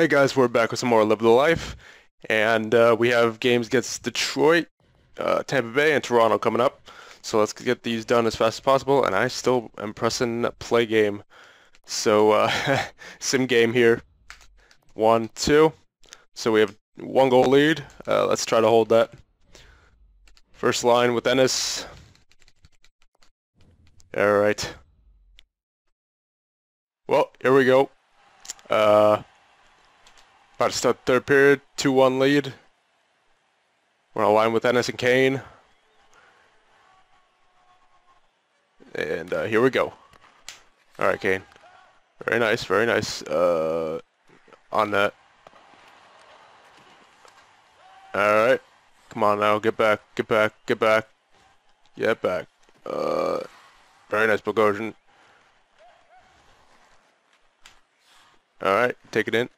Hey guys, we're back with some more Live the Life, and we have games against Detroit, Tampa Bay, and Toronto coming up. So let's get these done as fast as possible, and I still am pressing play game. So sim game here, 1-2. So we have 1-goal lead. Let's try to hold that. First line with Ennis. All right. Well, here we go. About to start the third period, 2-1 lead. We're on a line with Ennis and Kane. And here we go. Alright, Kane. Very nice, very nice. On that. Alright. Come on now, get back, get back, get back. Get back. Very nice, Bogosian. Alright, take it in.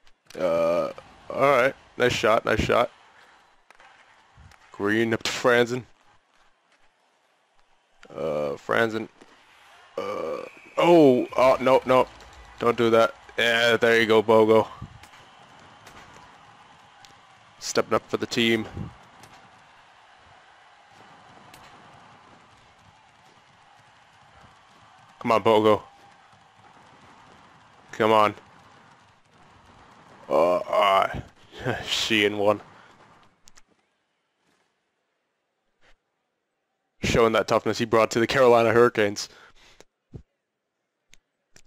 Alright. Nice shot, nice shot. Green up to Franzen. Franzen. Oh, no. Don't do that. Yeah, there you go, Bogo. Stepping up for the team. Come on, Bogo. Come on. Sheehan won. Showing that toughness he brought to the Carolina Hurricanes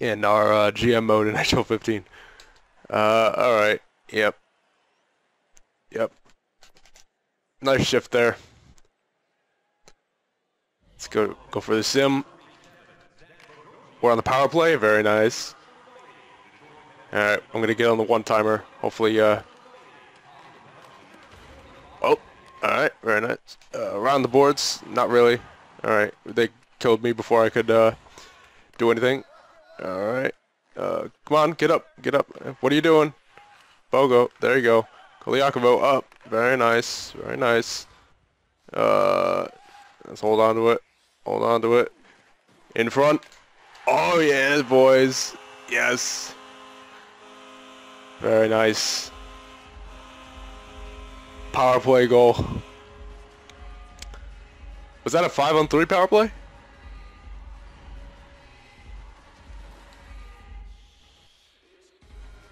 in our GM mode in NHL 15. Alright. Yep. Nice shift there. Let's go for the sim. We're on the power play. Very nice. Alright, I'm going to get on the one-timer. Hopefully, alright, very nice. Around the boards, not really. Alright, they killed me before I could do anything. Alright. Come on, get up, get up. What are you doing? Bogo, there you go. Koliakovo up. Very nice, very nice. Let's hold on to it. Hold on to it. In front. Oh, yeah, boys. Yes. Very nice. Power play goal. Was that a 5-on-3 power play?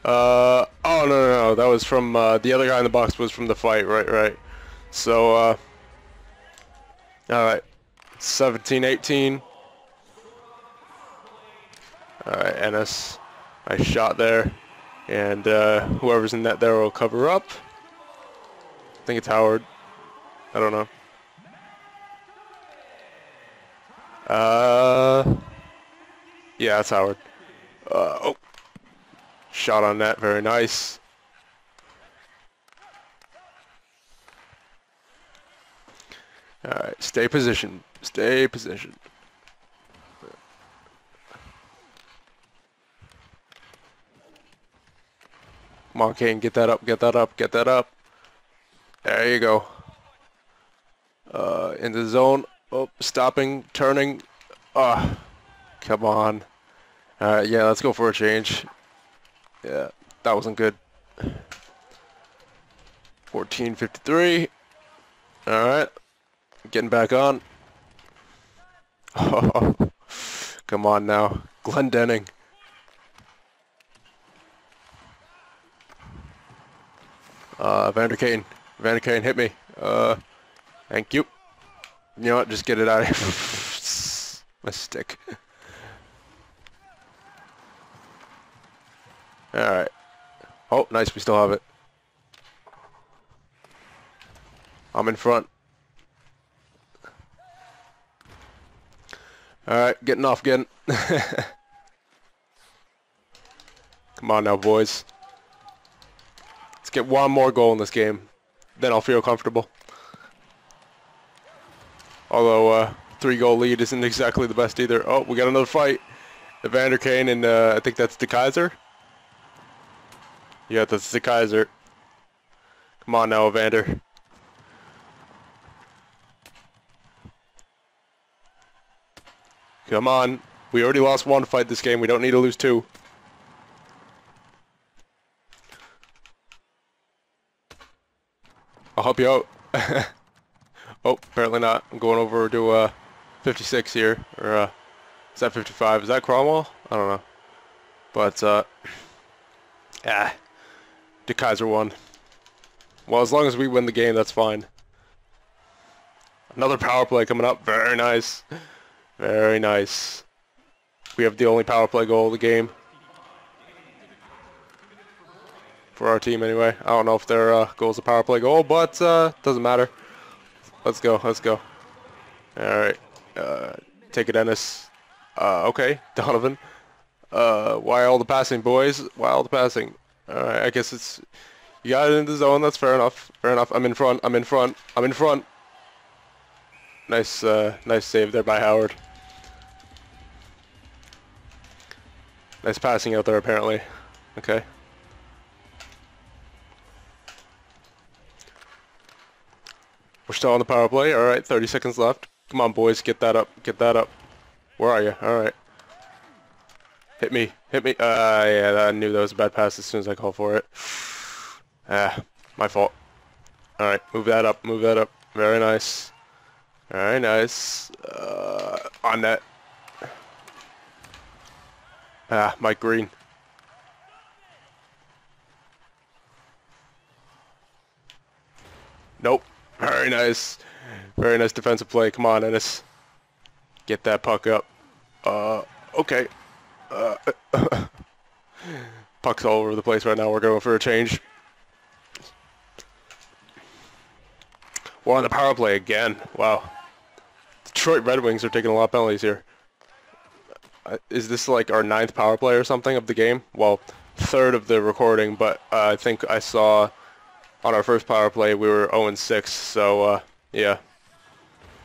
Oh no. That was from the other guy in the box was from the fight, right. So all right. 17-18. All right, Ennis. Nice shot there. And whoever's in that there will cover up. I think it's Howard. I don't know. Yeah, it's Howard. Oh, shot on that. Very nice. All right, stay positioned. Stay positioned. Come on, Kane, get that up, get that up, get that up. There you go. In the zone. Oh, stopping, turning. Ah, come on. All right, yeah, let's go for a change. Yeah, that wasn't good. 14:53. All right, getting back on. Oh, come on now, Glendenning. Evander Kane, hit me. Thank you. You know what, just get it out of here. My stick. Alright. Oh, nice, we still have it. I'm in front. Alright, getting off again. Come on now, boys. Get one more goal in this game, then I'll feel comfortable. Although 3-goal lead isn't exactly the best either. Oh, we got another fight. Evander Kane and I think that's DeKaiser. Yeah, that's DeKaiser. Come on now, Evander. Come on. We already lost one fight this game. We don't need to lose two. I'll help you out. Oh, apparently not. I'm going over to 56 here, or is that 55? Is that Cromwell? I don't know. But DeKaiser won. Well, as long as we win the game, that's fine. Another power play coming up. Very nice. Very nice. We have the only power play goal of the game. For our team, anyway. I don't know if their goal is a power play goal, but doesn't matter. Let's go. Let's go. All right. Take it, Ennis. Okay. Donovan. Why all the passing, boys? Why all the passing? All right. I guess it's... You got it in the zone. That's fair enough. Fair enough. I'm in front. I'm in front. I'm in front. Nice, nice save there by Howard. Nice passing out there, apparently. Okay. We're still on the power play. All right, 30 seconds left. Come on, boys. Get that up. Get that up. Where are you? All right. Hit me. Hit me. Yeah, I knew that was a bad pass as soon as I called for it. My fault. All right, move that up. Move that up. Very nice. Very nice. On net. Mike Green. Nope. Very nice. Very nice defensive play. Come on, Ennis. Get that puck up. Okay. Puck's all over the place right now. We're going for a change. We're on the power play again. Wow. Detroit Red Wings are taking a lot of penalties here. Is this like our 9th power play or something of the game? Well, 3rd of the recording, but I think I saw on our first power play we were 0-6, so yeah.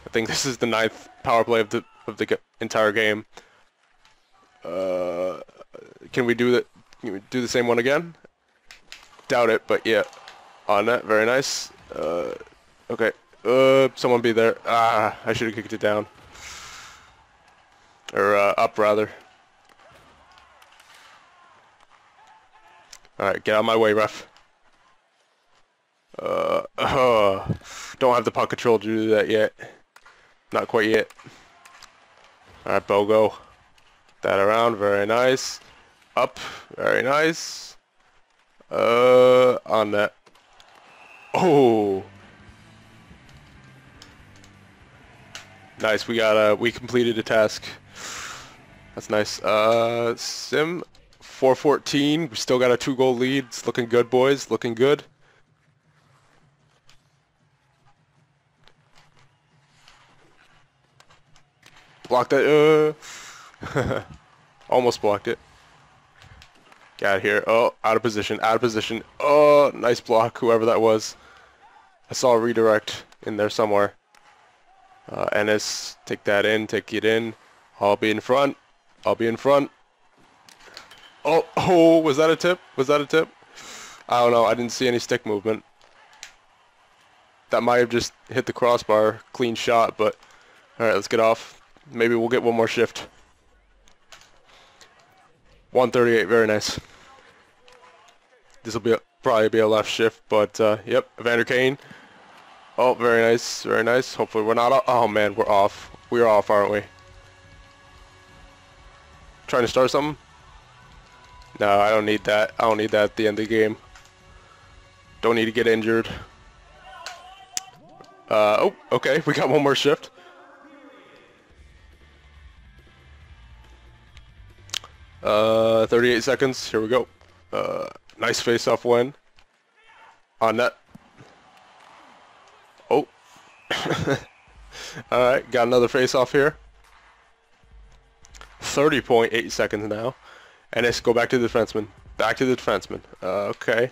I think this is the 9th power play of the entire game. Can we do that? Can we do the same one again? Doubt it, but yeah. On that, very nice. Okay. Someone be there. Ah, I should have kicked it down. Or up, rather. Alright, get out of my way, ref. Don't have the puck control to do that yet. Not quite yet. Alright, Bogo. That around, very nice. Up, very nice. On that. Oh! Nice, we got we completed a task. That's nice. Sim, 4-14. We still got a 2-goal lead. It's looking good, boys. Looking good. Blocked that. Almost blocked it. Get out of here. Oh, out of position. Out of position. Oh, nice block, whoever that was. I saw a redirect in there somewhere. Ennis, take that in, take it in. I'll be in front. I'll be in front. Oh, was that a tip? Was that a tip? I don't know. I didn't see any stick movement. That might have just hit the crossbar. Clean shot, but... Alright, let's get off. Maybe we'll get one more shift. 138, very nice. This will be probably a left shift, but yep, Evander Kane. Oh, very nice, very nice. Hopefully we're not off. Oh man, we're off. We're off, aren't we? Trying to start something? No, I don't need that. I don't need that at the end of the game. Don't need to get injured. Oh, okay, we got one more shift. Uh, 38 seconds, here we go. Nice face-off win. On net. Oh. Alright, got another face-off here. 30.8 seconds now. And let's go back to the defenseman. Back to the defenseman. Okay.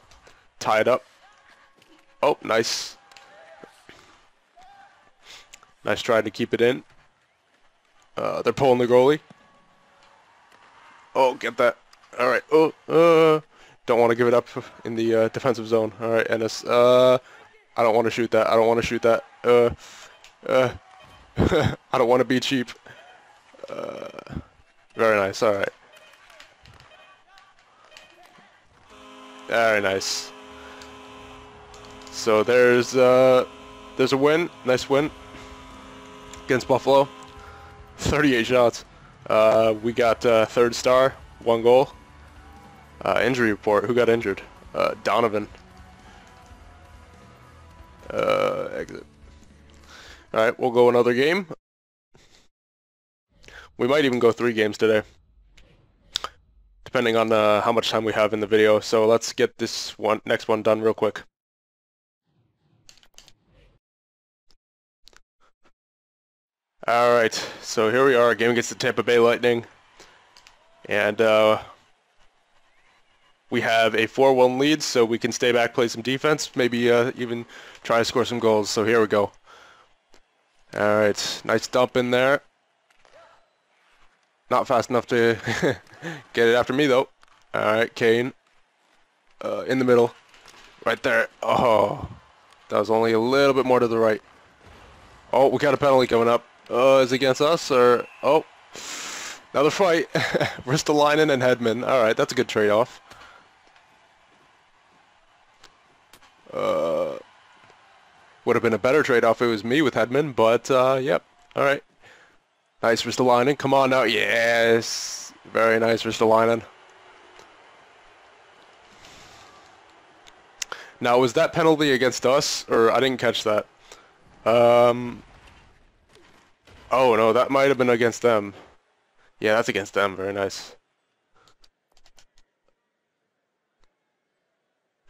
Tied up. Oh, nice. Nice try to keep it in. They're pulling the goalie. Oh, get that. Alright. Oh, don't want to give it up in the defensive zone. Alright, Ennis. I don't want to shoot that. I don't want to shoot that. I don't want to be cheap. Very nice. All right. Very nice. So there's a win, nice win against Buffalo. 38 shots. We got third star, one goal. Injury report. Who got injured? Donovan. Exit. All right, we'll go another game. We might even go 3 games today, depending on how much time we have in the video. So let's get this one, next one done real quick. All right, so here we are, a game against the Tampa Bay Lightning, and we have a 4-1 lead, so we can stay back, play some defense, maybe even try to score some goals. So here we go. All right, nice dump in there. Not fast enough to get it after me, though. All right, Kane. In the middle. Right there. Oh, that was only a little bit more to the right. Oh, we got a penalty coming up. Is it against us? Or oh, another fight. Ristolainen and Hedman. All right, that's a good trade-off. Would have been a better trade-off if it was me with Hedman, but, yep. All right. Nice Ristolainen, come on now, yes! Very nice Ristolainen. Now, was that penalty against us? Or, I didn't catch that. Oh no, that might have been against them. Yeah, that's against them, very nice.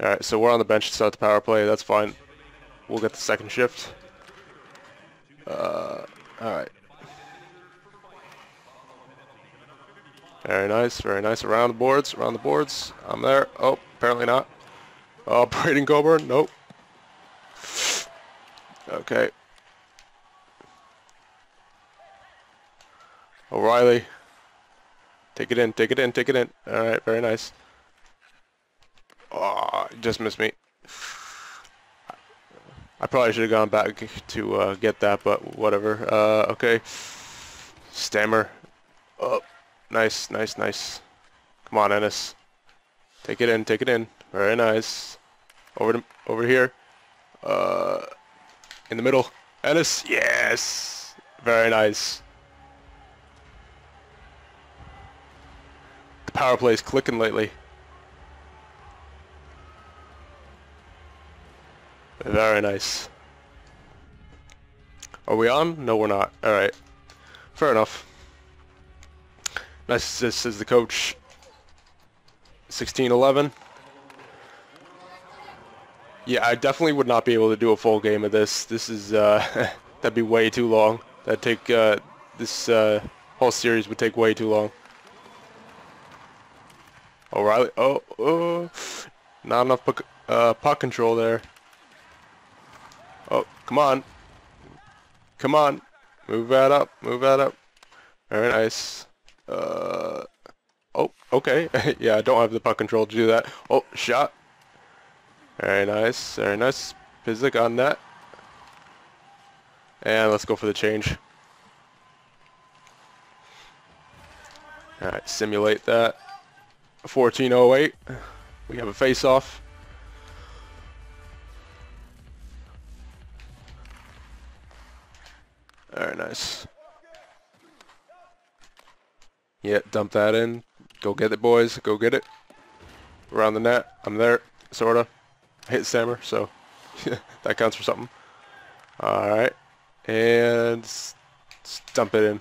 Alright, so we're on the bench to start the power play, that's fine. We'll get the second shift. Alright. Very nice, around the boards, I'm there, oh, apparently not. Oh, Braydon Coburn, nope. Okay. O'Reilly. Take it in, take it in. Alright, very nice. Oh, just missed me. I probably should have gone back to get that, but whatever. Okay. Stammer. Up. Oh. Nice. Come on, Ennis. Take it in. Very nice. Over here. In the middle. Ennis, yes! Very nice. The power play's clicking lately. Very nice. Are we on? No, we're not. Alright. Fair enough. Nice assist as the coach. 16-11. Yeah, I definitely would not be able to do a full game of this. This is, that'd be way too long. That'd take, whole series would take way too long. O'Reilly, oh, not enough puck control there. Oh, come on. Move that up. Very nice. Oh, okay. Yeah, I don't have the puck control to do that. Oh, shot. Very nice. Pizzic on net. And let's go for the change. Alright, simulate that. 14:08. We have a face-off. Very nice. Yeah, dump that in. Go get it, boys. Go get it. Around the net. I'm there, sort of. Hit Stammer, so that counts for something. Alright. And dump it in.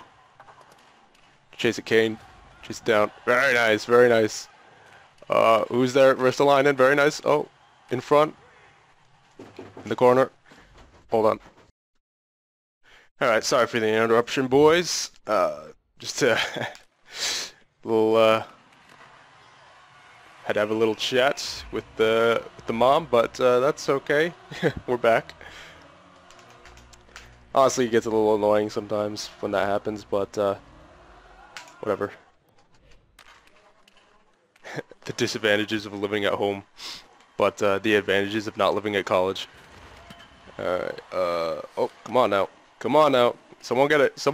Chase it, Kane. Chase it down. Very nice. Who's there? Ristolainen. Very nice. Oh, in front. In the corner. Hold on. Alright, sorry for the interruption, boys. Just to... had to have a little chat with the mom, but that's okay. We're back. Honestly, it gets a little annoying sometimes when that happens, but whatever. The disadvantages of living at home, but the advantages of not living at college. Alright, oh, come on now. Someone get it.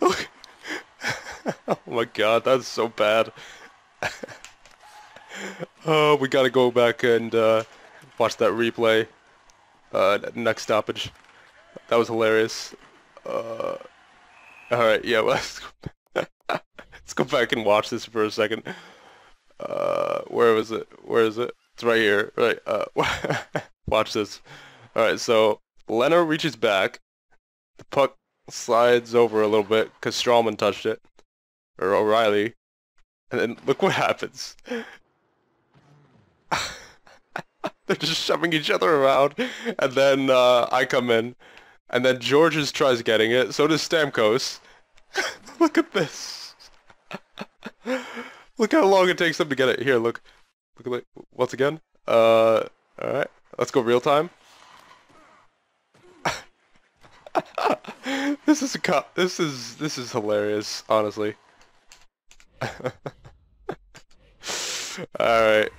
Look. Oh my god, that's so bad. Oh, we gotta go back and watch that replay. next stoppage. That was hilarious. Alright, yeah, well, let's go back and watch this for a second. Where was it? Where is it? It's right here. Right. Watch this. Alright, so Leno reaches back. The puck slides over a little bit because Stralman touched it. Or O'Reilly. And then look what happens. They're just shoving each other around. And then I come in. And then Georges tries getting it. So does Stamkos. Look at this. Look how long it takes them to get it. Here, look. Look at once again. Alright. Let's go real time. This is hilarious, honestly. Alright.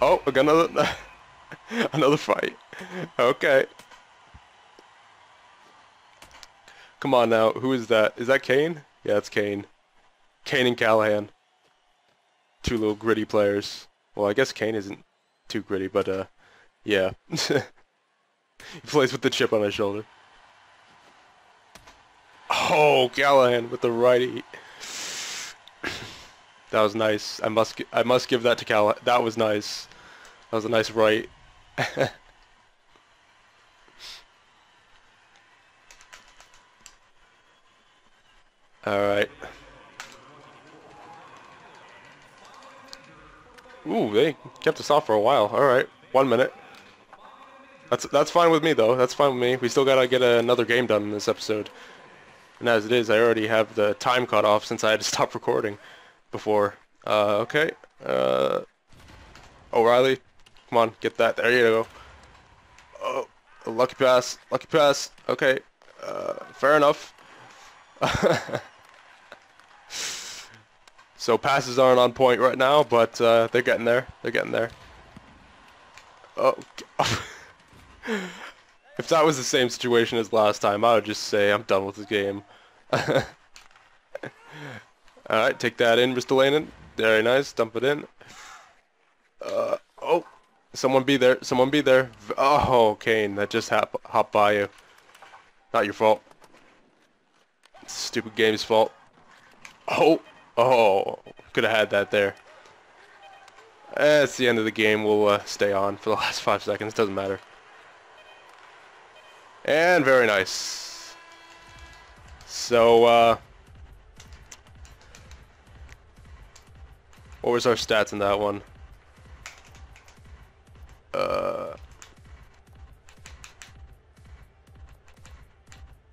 Oh, I got another fight. Okay. Come on now, who is that? Is that Kane? Yeah, it's Kane. Kane and Callahan. Two little gritty players. Well, I guess Kane isn't too gritty, but yeah. He plays with the chip on his shoulder. Oh, Callahan with the righty. That was nice. I must give that to Callahan. That was nice. That was a nice right. Alright. Ooh, they kept us off for a while. Alright. 1 minute. That's fine with me, though. That's fine with me. We still gotta get another game done in this episode. And as it is, I already have the time cut off since I had to stop recording before. Okay. O'Reilly. Come on, get that. There you go. Oh, a lucky pass. Lucky pass. Okay. Fair enough. So passes aren't on point right now, but they're getting there. They're getting there. Oh, if that was the same situation as last time, I would just say I'm done with the game. Alright, take that in, Ristolainen. Very nice, dump it in. Oh, someone be there. Someone be there. Oh, Kane, that just hopped by you. Not your fault. Stupid game's fault. Oh, oh, could have had that there. It's the end of the game. We'll stay on for the last 5 seconds. Doesn't matter. And very nice. So, what was our stats in that one?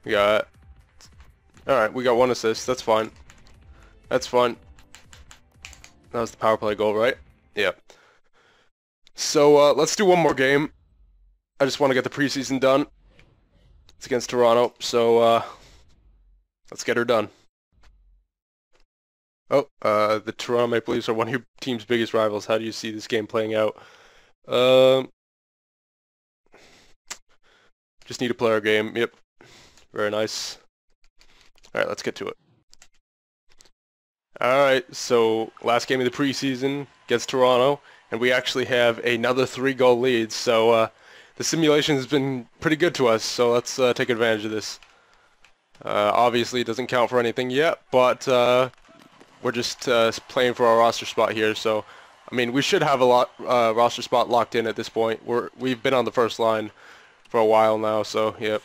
We got... Alright, we got 1 assist. That's fine. That's fine. That was the power play goal, right? Yeah. So, let's do one more game. I just want to get the preseason done. It's against Toronto, so, let's get her done. Oh, the Toronto Maple Leafs are one of your team's biggest rivals. How do you see this game playing out? Just need to play our game. Yep. Very nice. Alright, let's get to it. Alright, so last game of the preseason against Toronto, and we actually have another 3-goal lead, so the simulation has been pretty good to us, so let's take advantage of this. Obviously it doesn't count for anything yet, but we're just playing for our roster spot here, so I mean we should have a roster spot locked in at this point. We've been on the first line for a while now, so yep.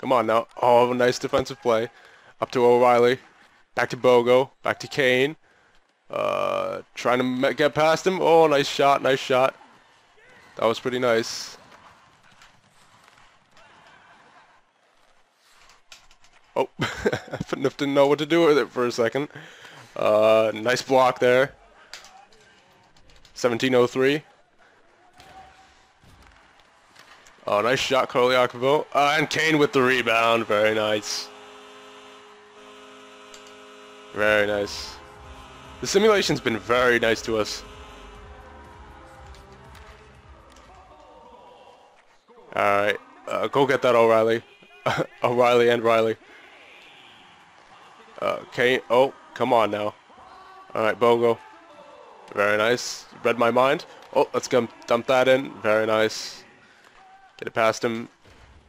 Come on now. Oh, nice defensive play. Up to O'Reilly. Back to Bogo. Back to Kane. Trying to get past him. Oh, nice shot. Nice shot. That was pretty nice. Oh, I didn't know what to do with it for a second. Nice block there. 17:03. Oh, nice shot, Koliakovo. And Kane with the rebound. Very nice. Very nice. The simulation's been very nice to us. Alright. Go get that, O'Reilly. O'Reilly and Riley. Kane. Oh, come on now. All right, Bogo. Very nice. Read my mind. Oh, let's go dump that in. Very nice. Get it past him.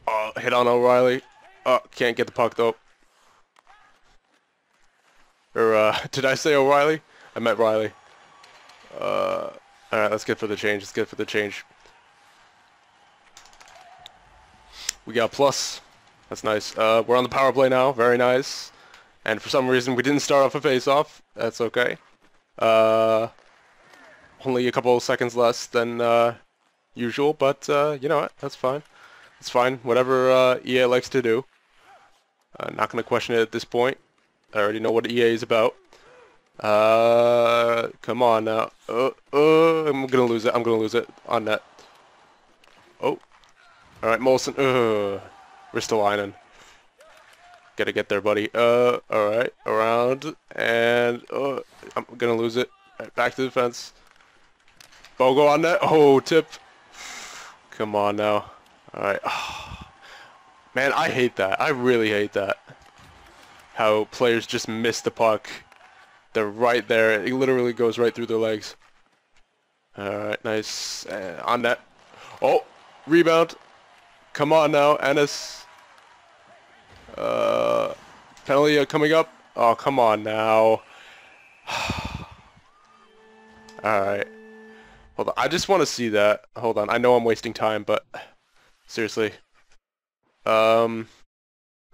Oh, hit on O'Reilly. Oh, can't get the puck though. Or did I say O'Reilly? I meant Riley. All right, let's get for the change. Let's get for the change. We got plus. That's nice. We're on the power play now. Very nice. And for some reason, we didn't start off a face-off. That's okay. Only a couple of seconds less than usual, but you know what? That's fine. It's fine. Whatever EA likes to do. Not going to question it at this point. I already know what EA is about. Come on now. I'm going to lose it. I'm going to lose it on net. Oh. All right, Molson. Ristolainen. Gotta get there, buddy. All right, around, and I'm gonna lose it. Right, back to the fence. Bogo on that. Oh, tip. Come on now. All right. Oh, man, I hate that. I really hate that. How players just miss the puck. They're right there. It literally goes right through their legs. All right, nice. And on that. Oh, rebound. Come on now, Ennis. Penalty coming up. Oh, come on now. Alright. Hold on. I just want to see that. Hold on. I know I'm wasting time, but seriously. Who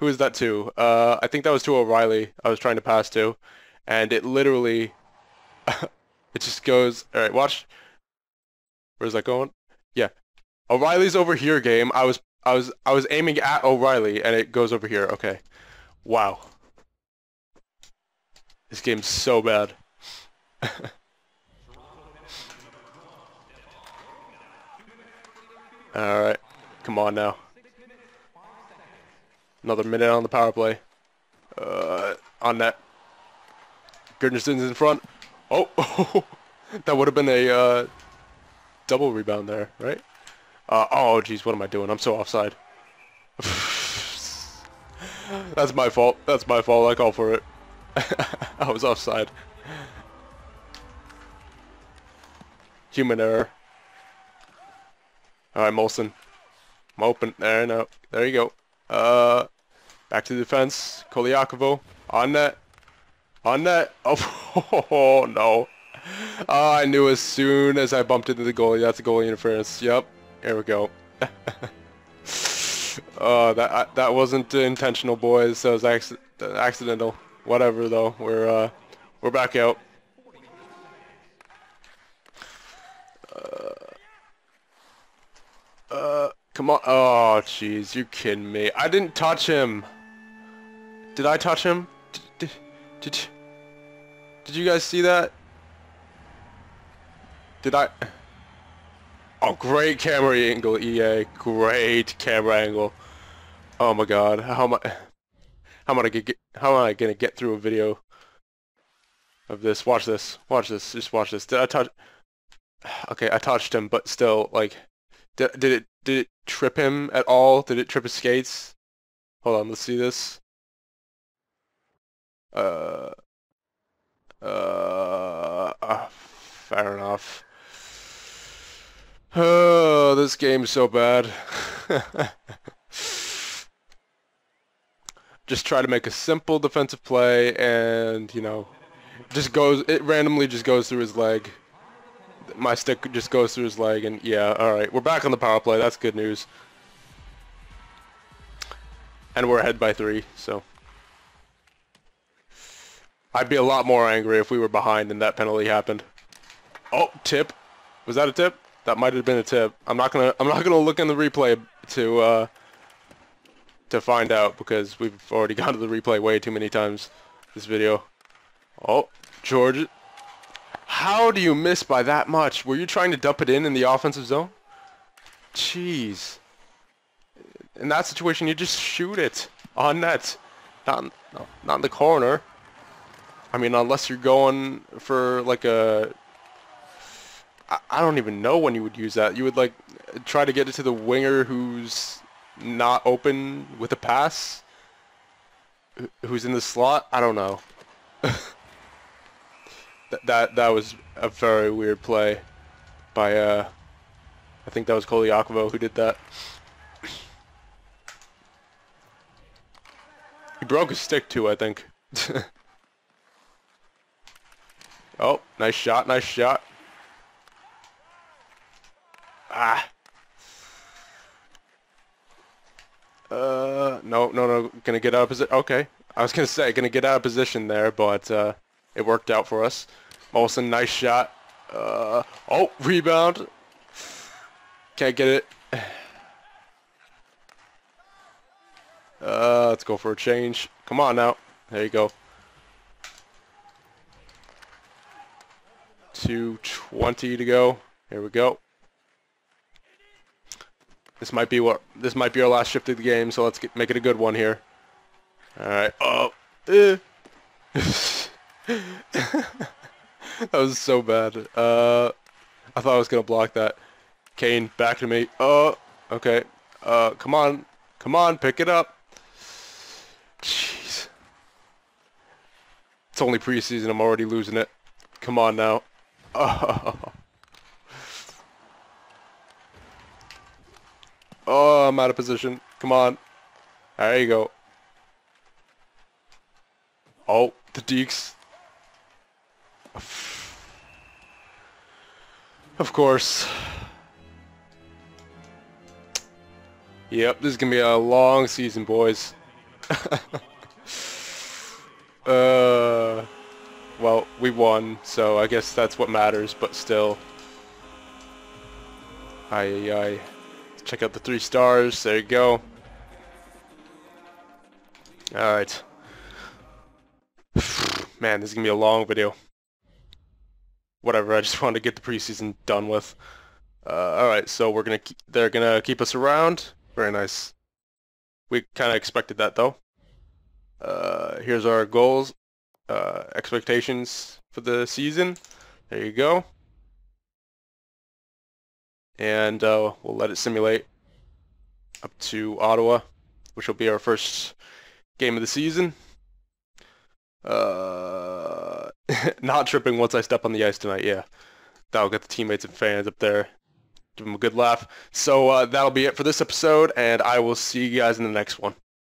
is that to? I think that was to O'Reilly. I was trying to pass to. And it literally... it just goes... Alright, watch. Where's that going? Yeah. O'Reilly's over here game. I was aiming at O'Reilly and it goes over here. Okay. Wow. This game's so bad. Alright. Come on now. Another minute on the power play. On net. Goodnesson's in front. Oh! That would have been a double rebound there, right? Oh, geez, what am I doing? I'm so offside. That's my fault. That's my fault. I called for it. I was offside. Human error. All right, Molson. I'm open. There, no. There you go. Back to the defense. Koliakovo. On net. On net. Oh, no. I knew as soon as I bumped into the goalie. That's a goalie interference. Yep. Here we go. Oh, that wasn't intentional, boys. That was accidental. Whatever, though. We're back out. Come on. Oh, jeez, you kidding me? I didn't touch him. Did I touch him? Did you guys see that? Did I? Oh, great camera angle, EA. Great camera angle. Oh my God, how am I gonna get through a video of this? Watch this. Watch this. Just watch this. Did I touch? Okay, I touched him, but still, like, did it trip him at all? Did it trip his skates? Hold on, let's see this. Fair enough. Oh, this game's so bad. Just try to make a simple defensive play and, you know, it randomly just goes through his leg. My stick just goes through his leg and, yeah, alright. We're back on the power play. That's good news. And we're ahead by 3, so. I'd be a lot more angry if we were behind and that penalty happened. Oh, tip. Was that a tip? That might have been a tip. I'm not gonna look in the replay to find out because we've already gone to the replay way too many times this video. Oh, George, how do you miss by that much? Were you trying to dump it in the offensive zone? Jeez. In that situation, you just shoot it on net, not in the corner. I mean, unless you're going for like a. I don't even know when you would use that. You would, like, try to get it to the winger who's not open with a pass. who's in the slot? I don't know. that was a very weird play by I think that was Koliakovo who did that. He broke his stick too, I think. Oh, nice shot, nice shot. Ah. No, gonna get out of position. Okay, I was gonna say gonna get out of position there, but it worked out for us. Molson, nice shot. Oh, rebound. Can't get it. Let's go for a change. Come on now. There you go. 2:20 to go. Here we go. This might be our last shift of the game, so let's make it a good one here. All right. Oh. That was so bad. I thought I was gonna block that. Kane, back to me. Oh. Okay. Come on. Come on, pick it up. Jeez. It's only preseason. I'm already losing it. Come on now. Oh. Oh, I'm out of position. Come on. There you go. Oh, the Deeks. Of course. Yep, this is gonna be a long season, boys. Well, we won, so I guess that's what matters. But still, I check out the 3 stars. There you go. All right, man, this is gonna be a long video. Whatever, I just wanted to get the preseason done with. All right, so they're gonna keep us around. Very nice. We kind of expected that, though. Here's our goals, expectations for the season. There you go. And we'll let it simulate up to Ottawa, which will be our first game of the season. Not tripping once I step on the ice tonight, yeah. That'll get the teammates and fans up there. Give them a good laugh. So that'll be it for this episode, and I will see you guys in the next one.